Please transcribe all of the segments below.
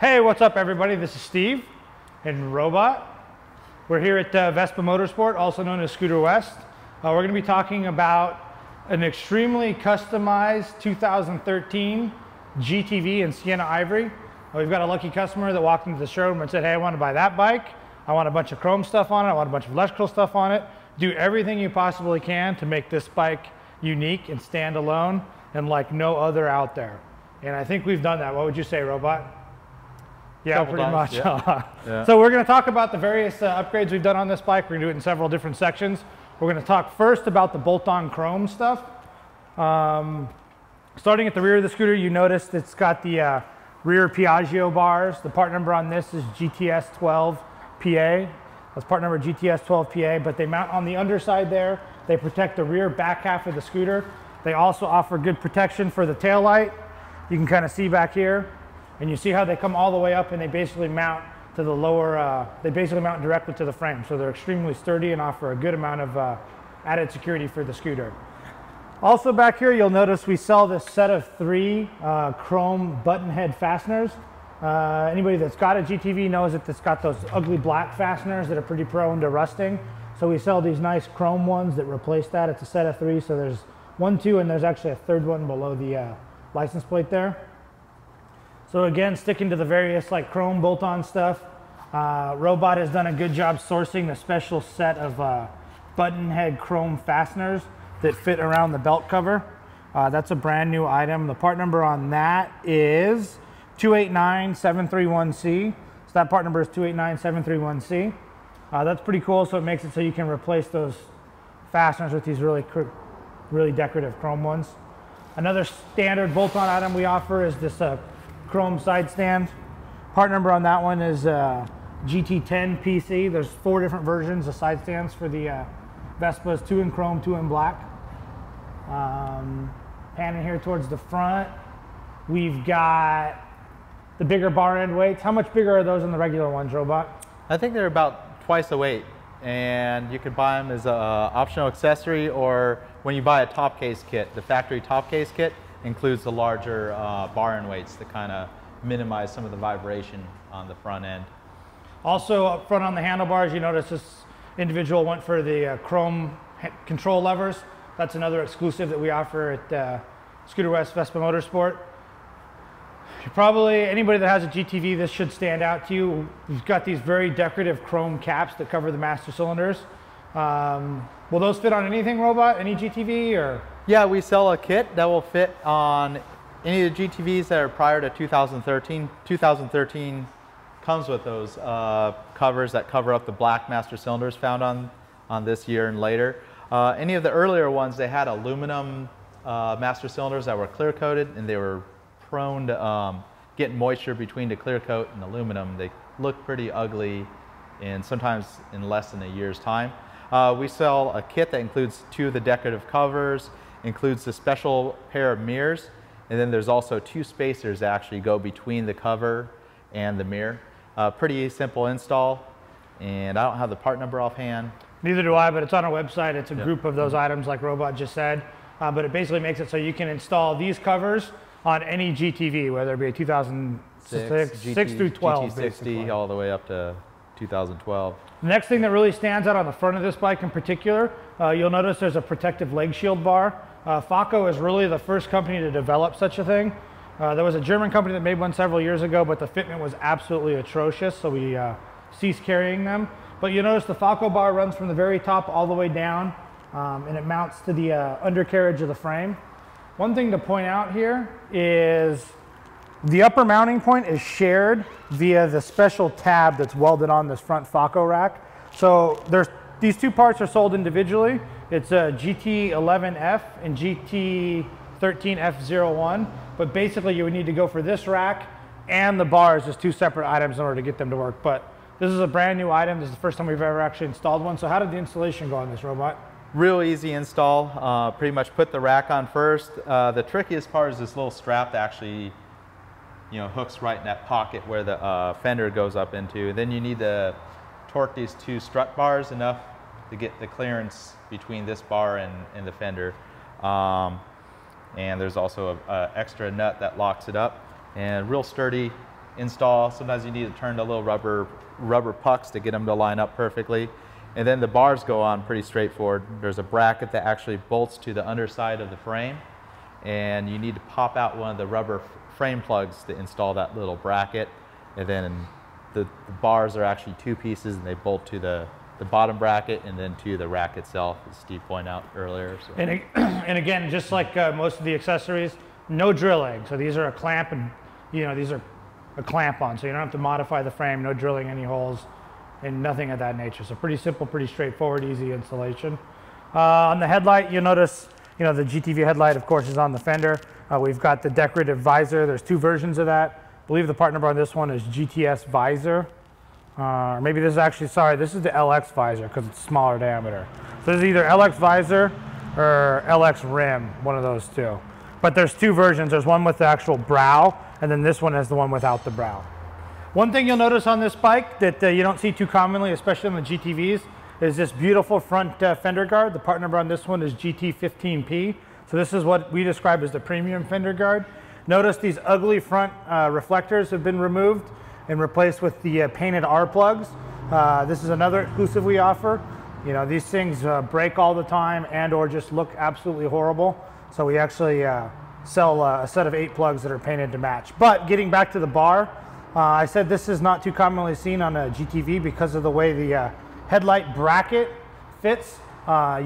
Hey, what's up everybody? This is Steve and Robot. We're here at Vespa Motorsport, also known as Scooter West. We're going to be talking about an extremely customized 2013 GTV in Sienna Ivory. We've got a lucky customer that walked into the showroom and said, hey, I want to buy that bike. I want a bunch of chrome stuff on it. I want a bunch of electrical stuff on it. Do everything you possibly can to make this bike unique and stand alone and like no other out there. And I think we've done that. What would you say, Robot? Yeah, pretty much. Yeah. Yeah. So we're going to talk about the various upgrades we've done on this bike. We're going to do it in several different sections. We're going to talk first about the bolt-on chrome stuff. Starting at the rear of the scooter, you noticed it's got the rear Piaggio bars. The part number on this is GTS12PA. That's part number GTS12PA, but they mount on the underside there. They protect the rear back half of the scooter. They also offer good protection for the taillight. You can kind of see back here, and you see how they come all the way up and they basically mount to the lower, they basically mount directly to the frame. So they're extremely sturdy and offer a good amount of added security for the scooter. Also back here, you'll notice we sell this set of three chrome button head fasteners. Anybody that's got a GTV knows that it's got those ugly black fasteners that are pretty prone to rusting. So we sell these nice chrome ones that replace that. It's a set of three, so there's 1, 2, and there's actually a third one below the license plate there. So again, sticking to the various like chrome bolt-on stuff, Robot has done a good job sourcing the special set of button head chrome fasteners that fit around the belt cover. That's a brand new item. The part number on that is 289731C. So that part number is 289731C. That's pretty cool. So it makes it so you can replace those fasteners with these really decorative chrome ones. Another standard bolt-on item we offer is this chrome side stand. Part number on that one is GT10PC. There's four different versions of side stands for the Vespas, two in chrome, two in black. Panning here towards the front, we've got the bigger bar end weights. How much bigger are those than the regular ones, Robot? I think they're about twice the weight, and you can buy them as an optional accessory, or when you buy a top case kit. The factory top case kit includes the larger bar end weights that kind of minimize some of the vibration on the front end. Also up front on the handlebars, you notice this individual went for the chrome control levers. That's another exclusive that we offer at Scooter West Vespa Motorsport. Probably anybody that has a GTV, this should stand out to you. We've got these very decorative chrome caps that cover the master cylinders. Will those fit on anything, Robot? Any GTV? Or? Yeah, we sell a kit that will fit on any of the GTVs that are prior to 2013. 2013 comes with those covers that cover up the black master cylinders found on this year and later. Any of the earlier ones, they had aluminum master cylinders that were clear coated, and they were prone to get moisture between the clear coat and aluminum. They look pretty ugly, and sometimes in less than a year's time. We sell a kit that includes two of the decorative covers, includes a special pair of mirrors, and then there's also two spacers that actually go between the cover and the mirror. Pretty simple install, and I don't have the part number offhand. Neither do I, but it's on our website. It's a group of those items like Robot just said, but it basically makes it so you can install these covers on any GTV, whether it be a 2006 through 12, GT60 all the way up to 2012. The next thing that really stands out on the front of this bike in particular, you'll notice there's a protective leg shield bar. Faco is really the first company to develop such a thing. There was a German company that made one several years ago, but the fitment was absolutely atrocious, so we ceased carrying them. But you notice the Faco bar runs from the very top all the way down, and it mounts to the undercarriage of the frame. One thing to point out here is the upper mounting point is shared via the special tab that's welded on this front Faco rack. So these two parts are sold individually. It's a GT11F and GT13F01, but basically you would need to go for this rack and the bars as two separate items in order to get them to work. But this is a brand new item. This is the first time we've ever actually installed one. So how did the installation go on this, Robot? Real easy install. Pretty much put the rack on first. The trickiest part is this little strap that actually, you know, hooks right in that pocket where the fender goes up into. Then you need to torque these two strut bars enough to get the clearance between this bar and the fender. And there's also an extra nut that locks it up. And real sturdy, install. Sometimes you need to turn the little rubber pucks to get them to line up perfectly. And then the bars go on pretty straightforward. There's a bracket that actually bolts to the underside of the frame, and you need to pop out one of the rubber frame plugs to install that little bracket. And then the bars are actually two pieces, and they bolt to the bottom bracket and then to the rack itself, as Steve pointed out earlier. So. And again, just like most of the accessories, no drilling. So these are a clamp, and you know, these are a clamp on, so you don't have to modify the frame, no drilling any holes, and nothing of that nature. So pretty simple, pretty straightforward, easy installation. On the headlight, you'll notice, you know, the GTV headlight, of course, is on the fender. We've got the decorative visor. There's two versions of that. I believe the part number on this one is GTS visor. Or maybe this is actually, sorry, this is the LX visor because it's smaller diameter. So this is either LX visor or LX rim, one of those two. But there's two versions. There's one with the actual brow, and then this one is the one without the brow. One thing you'll notice on this bike that you don't see too commonly, especially on the GTVs, is this beautiful front fender guard. The part number on this one is GT15P. So this is what we describe as the premium fender guard. Notice these ugly front reflectors have been removed and replaced with the painted R plugs. This is another exclusive we offer. You know, these things break all the time and or just look absolutely horrible. So we actually sell a set of 8 plugs that are painted to match. But getting back to the bar, I said this is not too commonly seen on a GTV because of the way the headlight bracket fits. You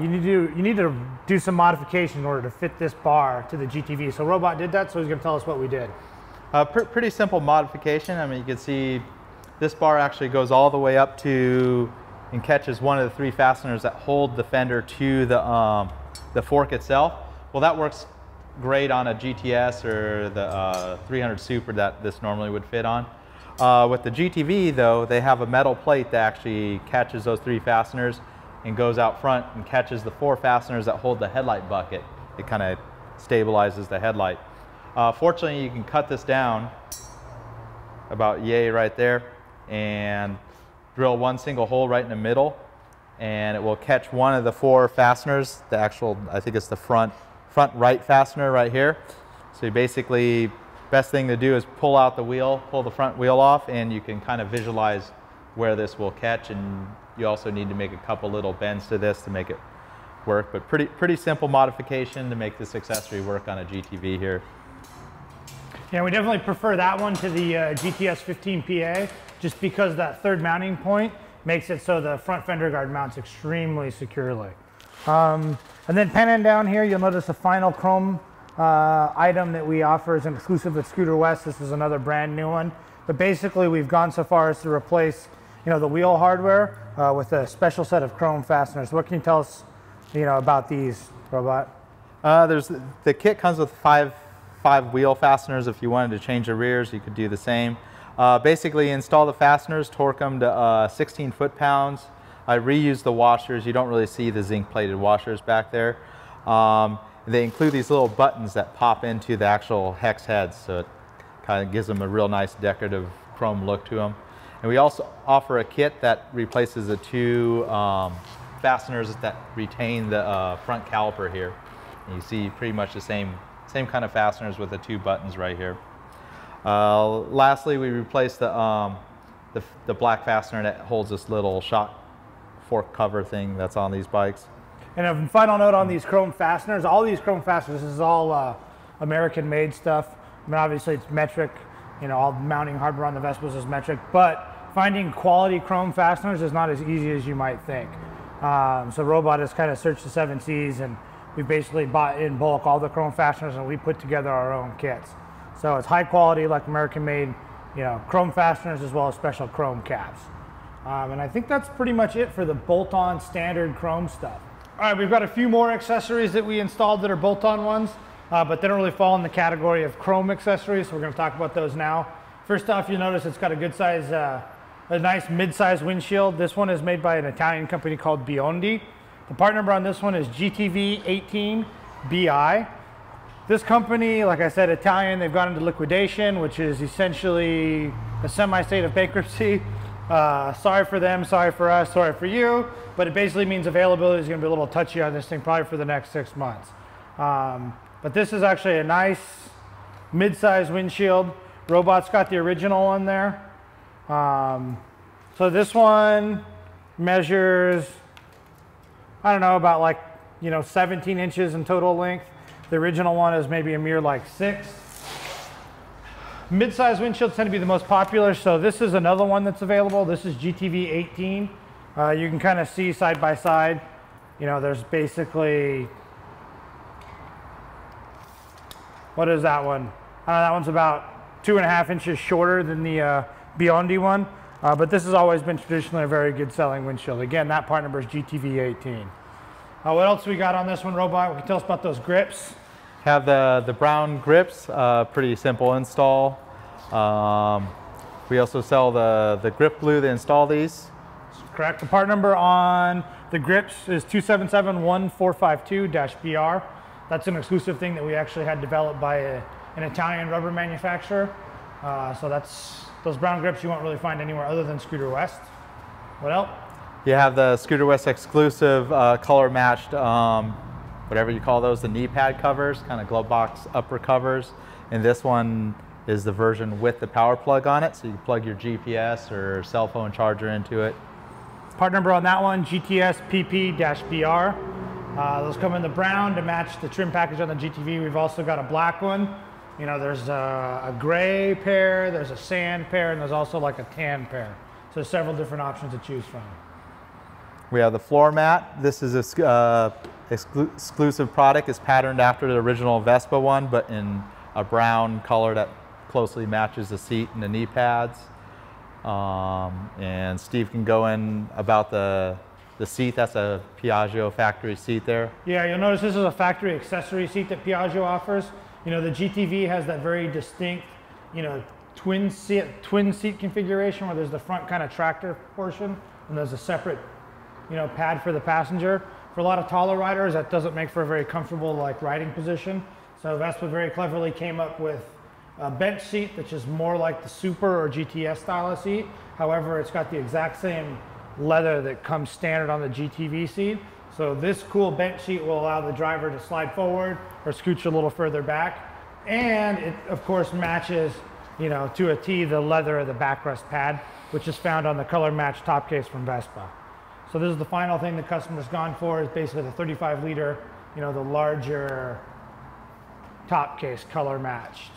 need to do some modification in order to fit this bar to the GTV. So Robot did that, so he's going to tell us what we did. Pretty simple modification. I mean, you can see this bar actually goes all the way up to and catches one of the 3 fasteners that hold the fender to the fork itself. Well, that works great on a GTS or the 300 Super that this normally would fit on. With the GTV though, they have a metal plate that actually catches those 3 fasteners and goes out front and catches the 4 fasteners that hold the headlight bucket. It kind of stabilizes the headlight. Fortunately, you can cut this down about yay right there and drill one single hole right in the middle, and it will catch one of the 4 fasteners, the actual, I think it's the front right fastener right here. So you basically, best thing to do is pull out the wheel, pull the front wheel off, and you can kind of visualize where this will catch. And you also need to make a couple little bends to this to make it work. But pretty simple modification to make this accessory work on a GTV here. Yeah, we definitely prefer that one to the GTS 15PA, just because that third mounting point makes it so the front fender guard mounts extremely securely. And then panning down here, you'll notice the final chrome item that we offer is an exclusive at Scooter West. This is another brand new one. But basically, we've gone so far as to replace, you know, the wheel hardware with a special set of chrome fasteners. What can you tell us, you know, about these, Robot? The kit comes with five wheel fasteners. If you wanted to change the rears, you could do the same. Basically, install the fasteners, torque them to 16 foot-pounds. I reuse the washers. You don't really see the zinc-plated washers back there. They include these little buttons that pop into the actual hex heads, so it kind of gives them a real nice decorative chrome look to them. And we also offer a kit that replaces the 2 fasteners that retain the front caliper here. And you see pretty much the same kind of fasteners with the 2 buttons right here. Lastly, we replace the black fastener that holds this little shock fork cover thing that's on these bikes. And a final note on these chrome fasteners, all these chrome fasteners, this is all American-made stuff. I mean, obviously it's metric, you know, all mounting hardware on the Vespas is metric, but finding quality chrome fasteners is not as easy as you might think. So Robot has kind of searched the 7 Cs, and we basically bought in bulk all the chrome fasteners, and we put together our own kits. So it's high quality, like American-made, you know, chrome fasteners as well as special chrome caps. And I think that's pretty much it for the bolt-on standard chrome stuff. All right, we've got a few more accessories that we installed that are bolt-on ones, but they don't really fall in the category of chrome accessories, so we're going to talk about those now. First off, you'll notice it's got a good size, a nice mid-size windshield. This one is made by an Italian company called Biondi. The part number on this one is GTV18BI. This company, like I said, Italian, they've gone into liquidation, which is essentially a semi-state of bankruptcy. Sorry for them, sorry for us, sorry for you, but it basically means availability is going to be a little touchy on this thing probably for the next 6 months. But this is actually a nice mid-size windshield. Robot's got the original on there. So this one measures, I don't know, about like, you know, 17 inches in total length. The original one is maybe a mere like 6. Mid-size windshields tend to be the most popular, so this is another one that's available. This is GTV 18. You can kind of see side by side, you know, there's basically, what is that one? That one's about 2.5 inches shorter than the Biondi one, but this has always been traditionally a very good selling windshield. Again, that part number is GTV 18. What else we got on this one, Robot? Can you tell us about those grips? Have the brown grips, pretty simple install. We also sell the grip glue to install these. Correct. The part number on the grips is 2771452-BR. That's an exclusive thing that we actually had developed by an Italian rubber manufacturer. So that's those brown grips you won't really find anywhere other than Scooter West. What else? You have the Scooter West exclusive color matched, whatever you call those, the knee pad covers, kind of glove box upper covers. And this one is the version with the power plug on it. So you can plug your GPS or cell phone charger into it. Part number on that one, GTS PP-BR. Those come in the brown to match the trim package on the GTV. We've also got a black one. You know, there's a gray pair, there's a sand pair, and there's also like a tan pair. So there's several different options to choose from. We have the floor mat. This is an exclusive product. It's patterned after the original Vespa one, but in a brown color that closely matches the seat and the knee pads. And Steve can go in about the seat. That's a Piaggio factory seat there. Yeah, you'll notice this is a factory accessory seat that Piaggio offers. You know, the GTV has that very distinct, you know, twin seat configuration where there's the front kind of tractor portion and there's a separate, you know, pad for the passenger. For a lot of taller riders, that doesn't make for a very comfortable like riding position. So Vespa very cleverly came up with a bench seat, which is more like the Super or GTS style of seat. However, it's got the exact same leather that comes standard on the GTV seat. So this cool bench seat will allow the driver to slide forward or scooch a little further back. And it, of course, matches, you know, to a T, the leather of the backrest pad, which is found on the color matched top case from Vespa. So this is the final thing the customer's gone for, is basically the 35-liter, you know, the larger top case color matched.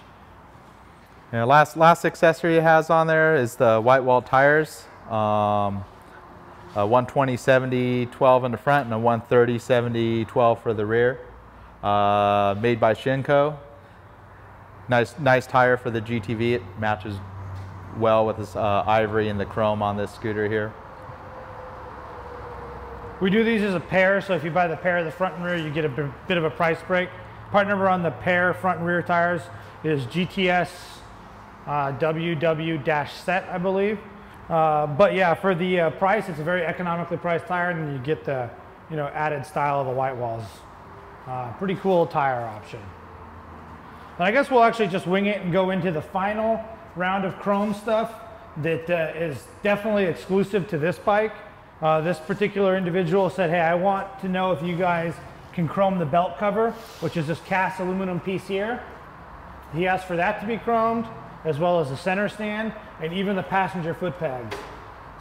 Yeah, last accessory it has on there is the white wall tires. 120/70/12 in the front and a 130/70/12 for the rear. Made by Shinko. Nice tire for the GTV. It matches well with this ivory and the chrome on this scooter here. We do these as a pair, so if you buy the pair of the front and rear, you get a bit of a price break. Part number on the pair front and rear tires is GTS WW-set, I believe. But yeah, for the price, it's a very economically priced tire, and you get the, you know, added style of the white walls. Pretty cool tire option. And I guess we'll actually just wing it and go into the final round of chrome stuff that is definitely exclusive to this bike. This particular individual said, hey, I want to know if you guys can chrome the belt cover, which is this cast aluminum piece here. He asked for that to be chromed, as well as the center stand and even the passenger foot pegs.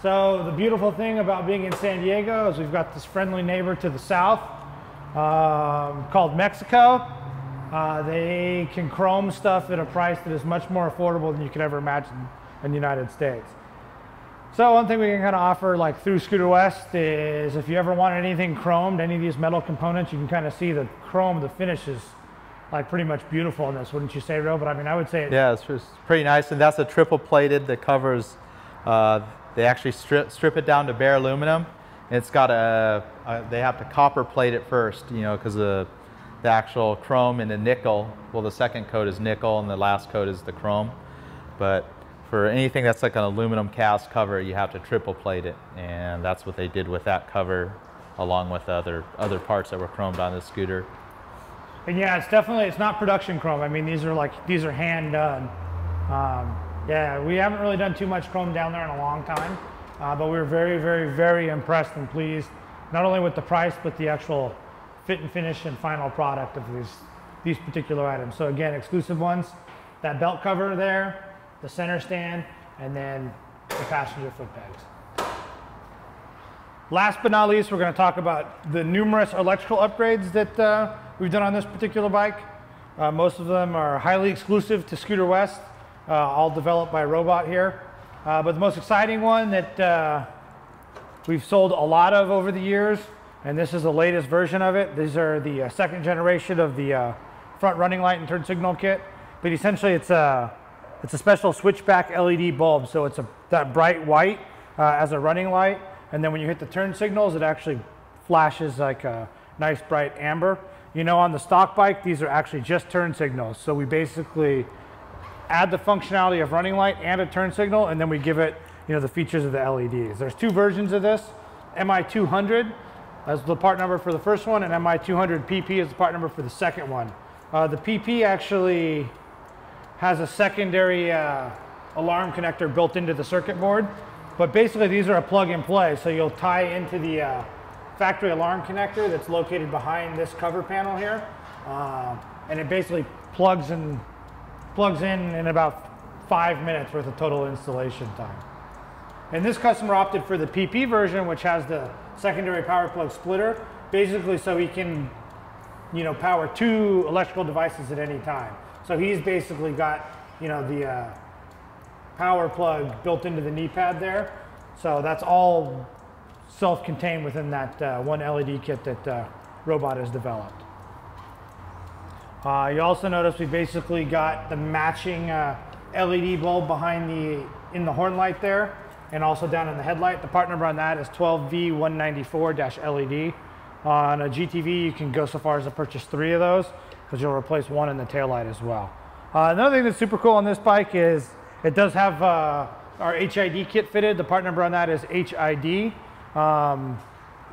So the beautiful thing about being in San Diego is we've got this friendly neighbor to the south called Mexico. They can chrome stuff at a price that is much more affordable than you could ever imagine in the United States. So one thing we can kind of offer like through Scooter West is if you ever want anything chromed, any of these metal components, you can kind of see the chrome, the finish is like pretty much beautiful in this, wouldn't you say, Ro? But I mean, I would say... Yeah, it's just pretty nice. And that's a triple plated that covers, they actually strip it down to bare aluminum. And it's got they have to copper plate it first, you know, because the actual chrome and the nickel, well, the second coat is nickel and the last coat is the chrome. But for anything that's like an aluminum cast cover, you have to triple plate it. And that's what they did with that cover, along with other parts that were chromed on the scooter. And yeah, it's definitely, it's not production chrome. I mean, these are like, these are hand done. Yeah, we haven't really done too much chrome down there in a long time, but we were very, very, very impressed and pleased, not only with the price, but the actual fit and finish and final product of these particular items. So again, exclusive ones, that belt cover there, the center stand, and then the passenger foot pegs. Last but not least, we're going to talk about the numerous electrical upgrades that we've done on this particular bike. Most of them are highly exclusive to Scooter West, all developed by Robot here. But the most exciting one that we've sold a lot of over the years, and this is the latest version of it. These are the second generation of the front running light and turn signal kit. But essentially, it's a special switchback LED bulb. So it's that bright white as a running light. And then when you hit the turn signals, it actually flashes like a nice bright amber. You know, on the stock bike, these are actually just turn signals. So we basically add the functionality of running light and a turn signal, and then we give it, you know, the features of the LEDs. There's two versions of this. MI200 is the part number for the first one, and MI200PP is the part number for the second one. The PP actually has a secondary alarm connector built into the circuit board. But basically, these are a plug and play. So you'll tie into the factory alarm connector that's located behind this cover panel here. And it basically plugs in about 5 minutes worth of total installation time. And this customer opted for the PP version, which has the secondary power plug splitter, basically so he can, you know, power two electrical devices at any time. So he's basically got, you know, the power plug built into the knee pad there. So that's all self-contained within that one LED kit that Robot has developed. You also notice we basically got the matching LED bulb behind in the horn light there, and also down in the headlight. The part number on that is 12V194-LED. On a GTV, you can go so far as to purchase 3 of those, because you'll replace one in the taillight as well. Another thing that's super cool on this bike is it does have our HID kit fitted. The part number on that is HID.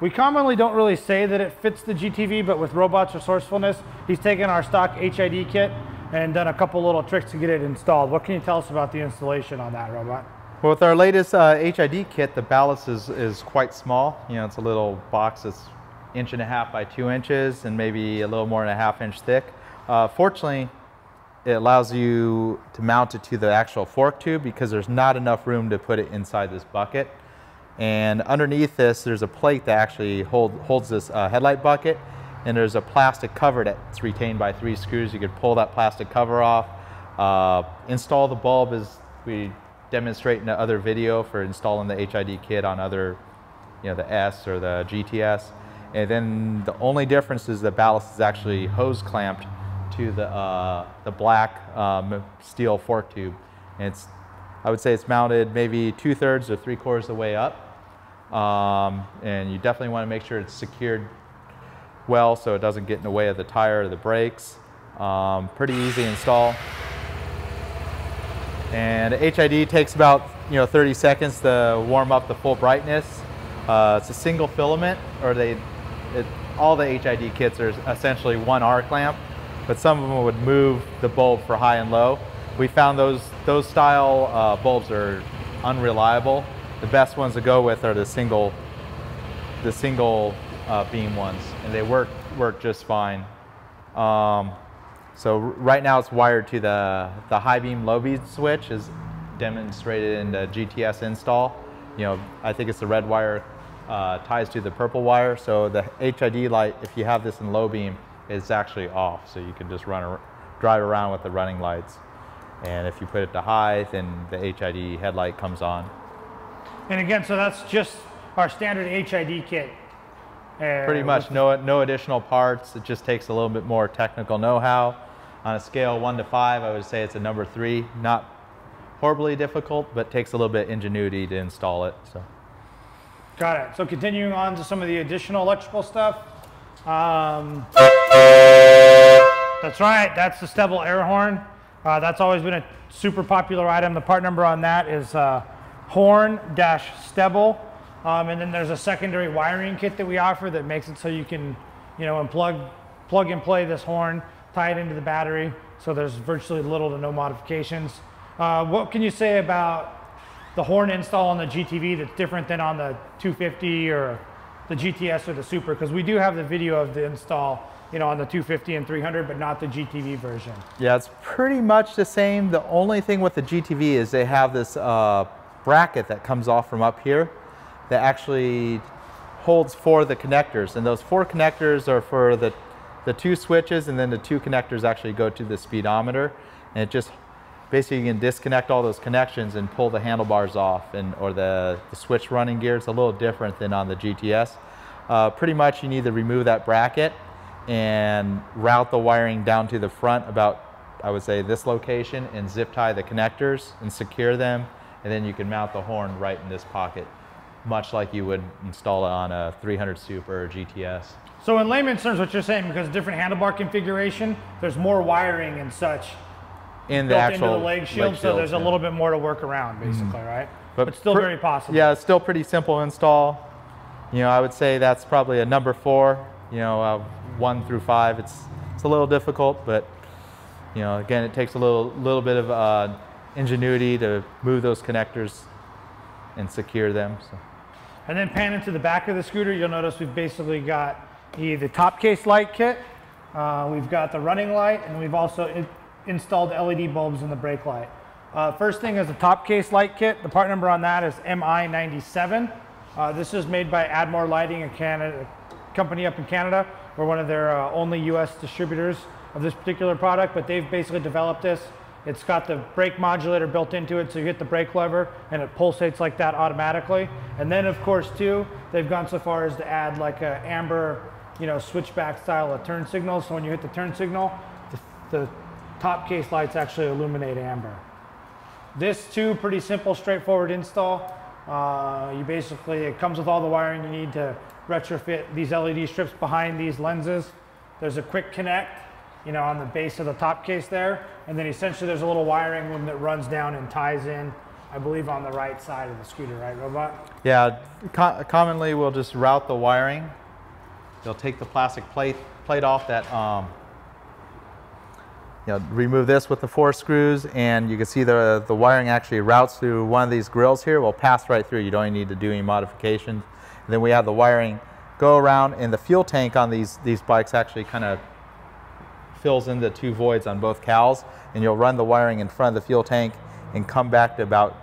We commonly don't really say that it fits the GTV, but with Robot's resourcefulness, he's taken our stock HID kit and done a couple little tricks to get it installed. What can you tell us about the installation on that, Robot? Well, with our latest HID kit, the ballast is quite small. You know, it's a little box that's 1.5 inches by 2 inches and maybe a little more than a 1/2 inch thick. Fortunately, it allows you to mount it to the actual fork tube because there's not enough room to put it inside this bucket. And underneath this, there's a plate that actually holds this headlight bucket, and there's a plastic cover that's retained by 3 screws. You could pull that plastic cover off, install the bulb as we demonstrate in the other video for installing the HID kit on other, you know, the S or the GTS. And then the only difference is the ballast is actually hose clamped to the black steel fork tube. And it's, I would say it's mounted maybe 2/3 or 3/4 of the way up. And you definitely want to make sure it's secured well so it doesn't get in the way of the tire or the brakes. Pretty easy install. And HID takes about, you know, 30 seconds to warm up the full brightness. It's a single filament, or all the HID kits are essentially one R clamp, but some of them would move the bulb for high and low. We found those style bulbs are unreliable. The best ones to go with are the single beam ones, and they work just fine. So right now it's wired to the high beam low beam switch, as demonstrated in the GTS install. You know, I think it's the red wire ties to the purple wire. So the HID light, if you have this in low beam, is actually off. So you can just drive around with the running lights. And if you put it to high, then the HID headlight comes on. And again, so that's just our standard HID kit. Pretty much no additional parts. It just takes a little bit more technical know-how. On a scale 1 to 5, I would say it's a number 3. Not horribly difficult, but takes a little bit of ingenuity to install it. So. Got it. So continuing on to some of the additional electrical stuff. That's right. That's the Stebel air horn. That's always been a super popular item. The part number on that is horn-Stebel. And then there's a secondary wiring kit that we offer that makes it so you can, you know, plug and play this horn, tie it into the battery. So there's virtually little to no modifications. What can you say about the horn install on the GTV that's different than on the 250 or the GTS or the Super? Because we do have the video of the install you know, on the 250 and 300, but not the GTV version. Yeah, it's pretty much the same. The only thing with the GTV is they have this bracket that comes off from up here that actually holds four of the connectors, and those four connectors are for the two switches, and then the two connectors actually go to the speedometer, and it just basically you can disconnect all those connections and pull the handlebars off, and or the switch running gear. It's a little different than on the GTS. Pretty much you need to remove that bracket and route the wiring down to the front about, I would say, this location, and zip tie the connectors and secure them, and then you can mount the horn right in this pocket, much like you would install it on a 300 Super or GTS. So in layman's terms, what you're saying, because different handlebar configuration, there's more wiring and such in the actual into the leg shield, so there's a little bit more to work around, basically, right? But still very possible. Yeah, it's still pretty simple install. You know, I would say that's probably a number 4, you know, 1 through 5. It's a little difficult, but, you know, again, it takes a little bit of ingenuity to move those connectors and secure them. So. And then pan into the back of the scooter, you'll notice we've basically got the top case light kit, we've got the running light, and we've also installed LED bulbs in the brake light. First thing is the top case light kit. The part number on that is MI97. This is made by Admore Lighting, a company up in Canada. We're one of their only US distributors of this particular product, but they've basically developed this. It's got the brake modulator built into it, so you hit the brake lever and it pulsates like that automatically. And then of course too, they've gone so far as to add like a amber, you know, switchback style of turn signal. So when you hit the turn signal, the top case lights actually illuminate amber. This too, pretty simple, straightforward install. You basically, it comes with all the wiring you need to retrofit these LED strips behind these lenses. There's a quick connect, you know, on the base of the top case there. And then essentially there's a little wiring loom that runs down and ties in, I believe, on the right side of the scooter, right, Robot? Yeah, commonly we'll just route the wiring. They'll take the plastic plate off that, you know, remove this with the 4 screws, and you can see the wiring actually routes through one of these grills here. Will pass right through. You don't even need to do any modifications. And then we have the wiring go around, and the fuel tank on these bikes actually kind of fills in the 2 voids on both cowls, and you'll run the wiring in front of the fuel tank and come back to about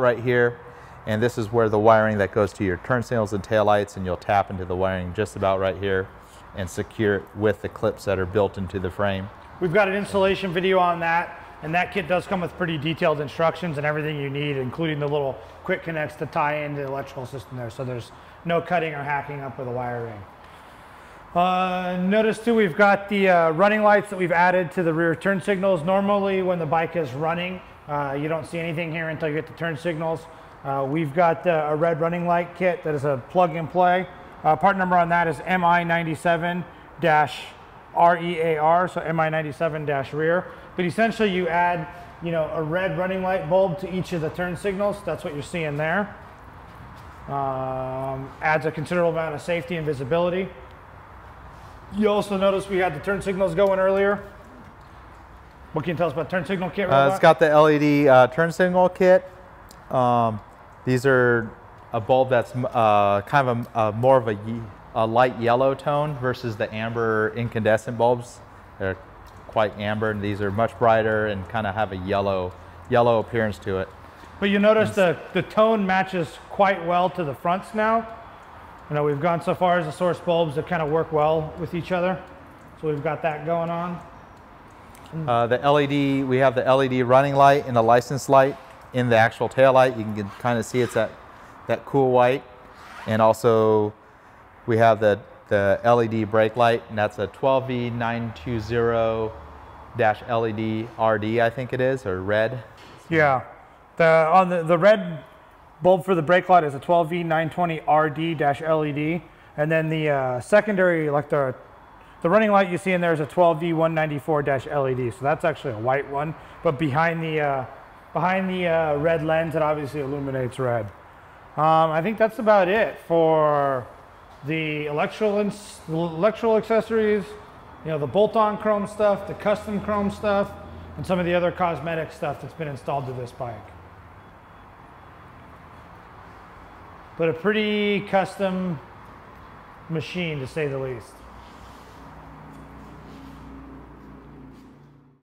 right here, and this is where the wiring that goes to your turn signals and taillights, and you'll tap into the wiring just about right here and secure it with the clips that are built into the frame. We've got an installation video on that, and that kit does come with pretty detailed instructions and everything you need, including the little quick connects to tie into the electrical system there, so there's no cutting or hacking up with the wiring. Notice too, we've got the running lights that we've added to the rear turn signals. Normally when the bike is running, you don't see anything here until you get the turn signals. We've got a red running light kit that is a plug and play. Part number on that is MI97-REAR, so MI97-rear. But essentially you add, you know, a red running light bulb to each of the turn signals. That's what you're seeing there. Adds a considerable amount of safety and visibility. You also notice we had the turn signals going earlier. What can you tell us about turn signal kit? It's got the LED turn signal kit. These are a bulb that's kind of a more of a light yellow tone versus the amber incandescent bulbs. They're quite amber, and these are much brighter and kind of have a yellow appearance to it. But you notice the tone matches quite well to the fronts now. You know, we've gone so far as the source bulbs that kind of work well with each other. So we've got that going on. The LED, we have the LED running light and the license light in the actual taillight. You can kind of see it's that cool white. And also we have the LED brake light, and that's a 12V920-LED RD, I think it is, or red. Yeah, on the red bulb for the brake light is a 12V920-RD-LED, and then the secondary, like the running light you see in there, is a 12V194-LED. So that's actually a white one, but behind the red lens, it obviously illuminates red. I think that's about it for the electrical accessories. You know, the bolt-on chrome stuff, the custom chrome stuff, and some of the other cosmetic stuff that's been installed to this bike. But a pretty custom machine, to say the least.